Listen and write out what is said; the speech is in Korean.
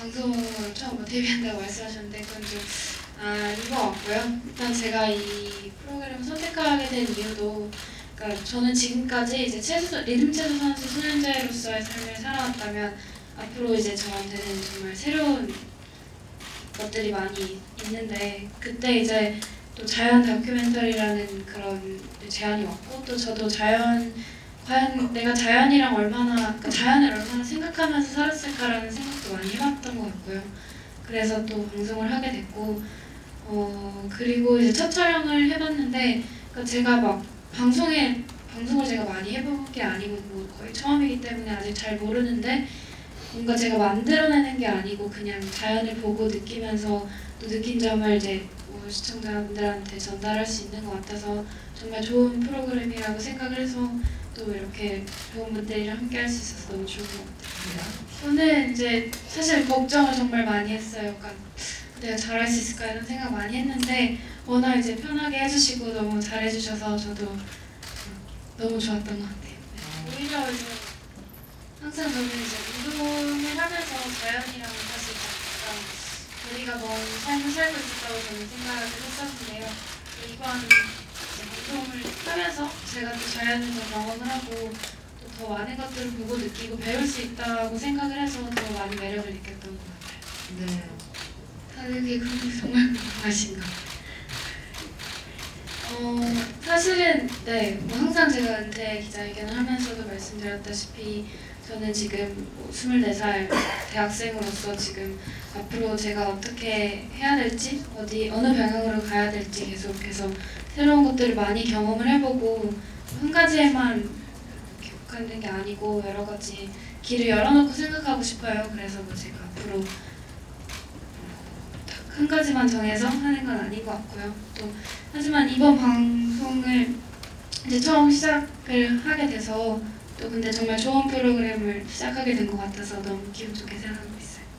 방송을 처음으로 데뷔한다고 말씀하셨는데 그건 좀 이유 없고요. 일단 제가 이 프로그램을 선택하게 된 이유도, 그러니까 저는 지금까지 이제 리듬체조 선수 소년자로서의 삶을 살아왔다면 앞으로 이제 저한테는 정말 새로운 것들이 많이 있는데, 그때 이제 또 자연 다큐멘터리라는 그런 제안이 왔고, 또 저도 과연 내가 자연이랑 자연을 얼마나 생각하면서 살았을까라는 생각도 많이 해왔던 것 같고요. 그래서 또 방송을 하게 됐고, 그리고 이제 첫 촬영을 해봤는데, 그러니까 제가 막 방송을 제가 많이 해본 게 아니고 뭐 거의 처음이기 때문에 아직 잘 모르는데, 뭔가 제가 만들어내는 게 아니고 그냥 자연을 보고 느끼면서 또 느낀 점을 이제 시청자분들한테 전달할 수 있는 것 같아서 정말 좋은 프로그램이라고 생각을 해서 또 이렇게 좋은 분들이랑 함께 할 수 있어서 너무 좋은 것 같아요. 저는 이제 사실 걱정을 정말 많이 했어요. 그러니까 내가 잘할 수 있을까 이런 생각 많이 했는데 워낙 이제 편하게 해주시고 너무 잘해주셔서 저도 너무 좋았던 것 같아요. 오히려 항상 저는 이제 운동을 하면서 자연이랑 사실 우리가 먼 삶을 살고 있었다고 저는 생각을 했었는데요. 이번 방송을 하면서 제가 또 자연을 더 경험을 하고 또 더 많은 것들을 보고 느끼고 배울 수 있다고 생각을 해서 더 많이 매력을 느꼈던 것 같아요. 네. 다들 그게 정말 궁금하신가 봐요. 사실은 뭐 항상 제가 은퇴 기자회견을 하면서도 말씀드렸다시피 저는 지금 24살 대학생으로서 지금 앞으로 제가 어떻게 해야 될지, 어느 방향으로 가야 될지 계속해서 새로운 것들을 많이 경험을 해보고 한 가지에만 이렇게 국한된 게 아니고 여러 가지 길을 열어놓고 생각하고 싶어요. 그래서 제가 앞으로 딱 한 가지만 정해서 하는 건 아닌 것 같고요. 또 하지만 이번 방송을 이제 처음 시작을 하게 돼서 또 근데 정말 좋은 프로그램을 시작하게 된 것 같아서 너무 기분 좋게 생각하고 있어요.